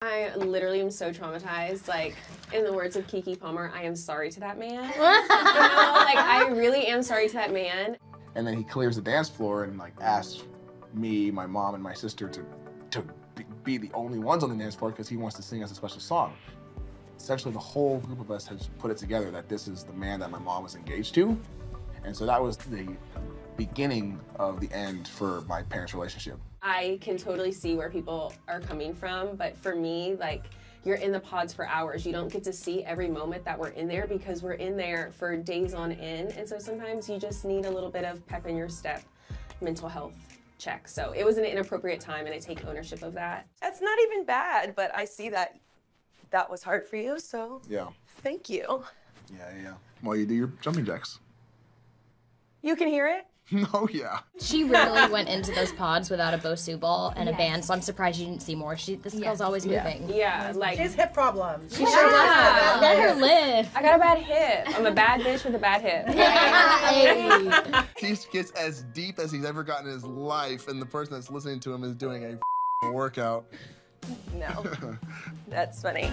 I literally am so traumatized. Like, in the words of Keke Palmer, I am sorry to that man. You know, like, I really am sorry to that man. And then he clears the dance floor and, like, asks me, my mom, and my sister to be the only ones on the dance floor because he wants to sing us a special song. Essentially, the whole group of us has put it together that this is the man that my mom was engaged to. And so that was the beginning of the end for my parents' relationship. I can totally see where people are coming from, but for me, like, you're in the pods for hours. You don't get to see every moment that we're in there because we're in there for days on end, and so sometimes you just need a little bit of pep in your step, mental health check. So it was an inappropriate time, and I take ownership of that. That's not even bad, but I see that that was hard for you, so yeah. Thank you. Yeah. While you do your jumping jacks. You can hear it? Oh, yeah. She really went into those pods without a BOSU ball and yes. a band, so I'm surprised you didn't see more. This girl's always moving. Yeah, like... She has hip problems. She sure does. Let her live. I got a bad hip. I'm a bad bitch with a bad hip. Yay. He gets as deep as he's ever gotten in his life, and the person that's listening to him is doing a workout. No. That's funny.